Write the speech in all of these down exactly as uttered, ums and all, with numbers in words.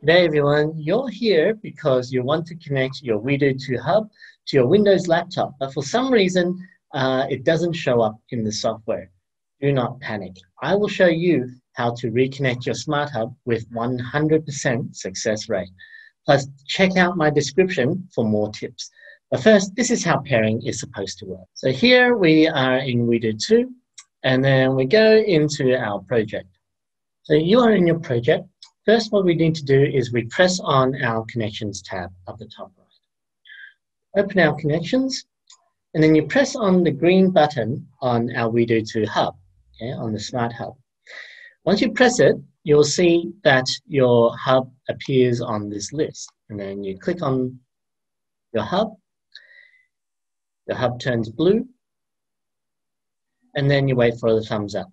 Today, everyone, you're here because you want to connect your WeDo two Hub to your Windows laptop, but for some reason, uh, it doesn't show up in the software. Do not panic. I will show you how to reconnect your Smart Hub with one hundred percent success rate. Plus, check out my description for more tips. But first, this is how pairing is supposed to work. So here we are in WeDo two, and then we go into our project. So you are in your project. First, what we need to do is we press on our Connections tab up the top right. Open our Connections, and then you press on the green button on our WeDo two Hub, okay, on the Smart Hub. Once you press it, you'll see that your Hub appears on this list. And then you click on your Hub. The Hub turns blue, and then you wait for the thumbs up.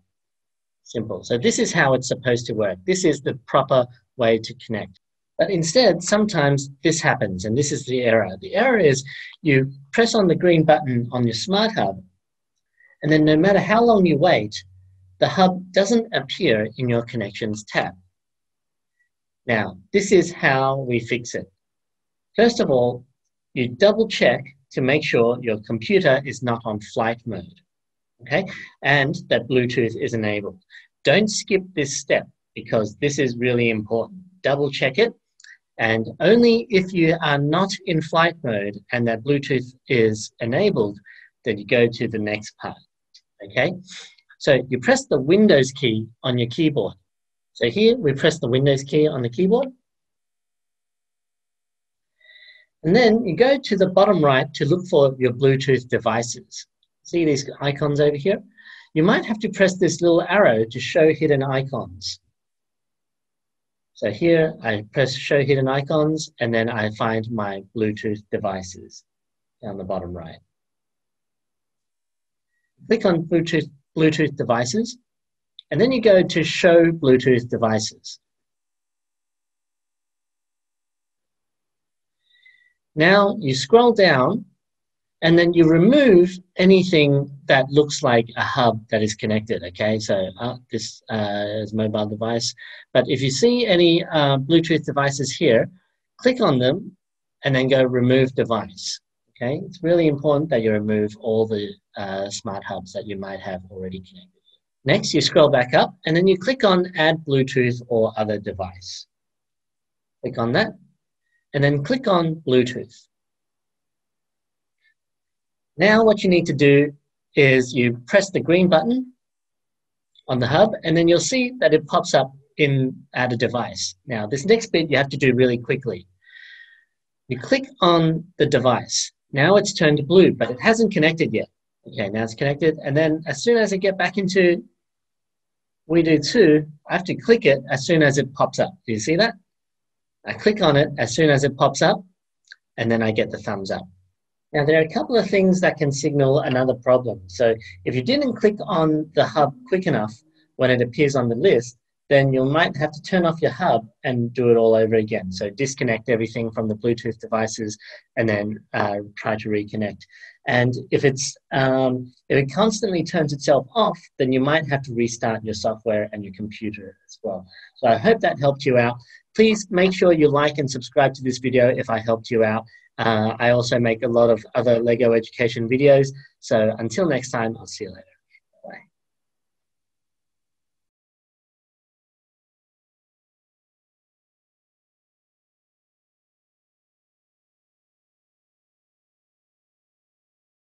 Simple. So this is how it's supposed to work. This is the proper way to connect. But instead, sometimes this happens, and this is the error. The error is you press on the green button on your Smart Hub, and then no matter how long you wait, the Hub doesn't appear in your Connections tab. Now, this is how we fix it. First of all, you double check to make sure your computer is not on flight mode. Okay, and that Bluetooth is enabled. Don't skip this step because this is really important. Double check it, and only if you are not in flight mode and that Bluetooth is enabled, then you go to the next part. Okay, so you press the Windows key on your keyboard. So here we press the Windows key on the keyboard. And then you go to the bottom right to look for your Bluetooth devices. See these icons over here? You might have to press this little arrow to show hidden icons. So here I press show hidden icons, and then I find my Bluetooth devices down the bottom right. Click on Bluetooth, Bluetooth devices, and then you go to show Bluetooth devices. Now you scroll down, and then you remove anything that looks like a hub that is connected, okay? So uh, this uh, is mobile device. But if you see any uh, Bluetooth devices here, click on them and then go remove device, okay? It's really important that you remove all the uh, smart hubs that you might have already connected. Next, you scroll back up and then you click on add Bluetooth or other device. Click on that and then click on Bluetooth. Now what you need to do is you press the green button on the Hub, and then you'll see that it pops up in add a device. Now this next bit you have to do really quickly. You click on the device. Now it's turned blue, but it hasn't connected yet. Okay, now it's connected, and then as soon as I get back into WeDo two, I have to click it as soon as it pops up. Do you see that? I click on it as soon as it pops up, and then I get the thumbs up. Now, there are a couple of things that can signal another problem. So if you didn't click on the Hub quick enough when it appears on the list, then you might have to turn off your Hub and do it all over again. So disconnect everything from the Bluetooth devices and then uh, try to reconnect. And if, it's, um, if it constantly turns itself off, then you might have to restart your software and your computer as well. So I hope that helped you out. Please make sure you like and subscribe to this video if I helped you out. Uh, I also make a lot of other LEGO education videos. So until next time, I'll see you later.